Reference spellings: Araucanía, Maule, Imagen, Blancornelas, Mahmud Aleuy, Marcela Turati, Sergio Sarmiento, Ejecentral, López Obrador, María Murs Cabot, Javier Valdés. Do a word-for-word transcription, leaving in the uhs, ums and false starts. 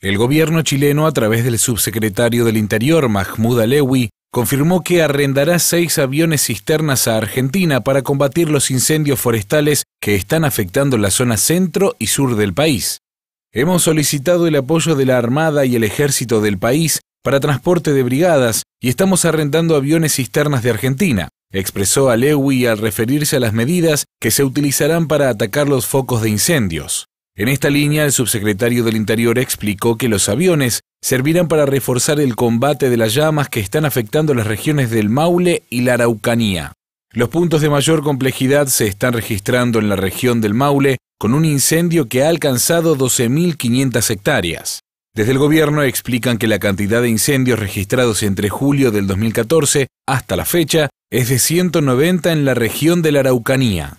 El gobierno chileno, a través del subsecretario del Interior, Mahmud Aleuy, confirmó que arrendará seis aviones cisternas a Argentina para combatir los incendios forestales que están afectando la zona centro y sur del país. Hemos solicitado el apoyo de la Armada y el Ejército del país para transporte de brigadas y estamos arrendando aviones cisternas de Argentina, expresó Aleuy al referirse a las medidas que se utilizarán para atacar los focos de incendios. En esta línea, el subsecretario del Interior explicó que los aviones servirán para reforzar el combate de las llamas que están afectando las regiones del Maule y la Araucanía. Los puntos de mayor complejidad se están registrando en la región del Maule, con un incendio que ha alcanzado doce mil quinientas hectáreas. Desde el gobierno explican que la cantidad de incendios registrados entre julio del dos mil catorce hasta la fecha es de ciento noventa en la región de la Araucanía.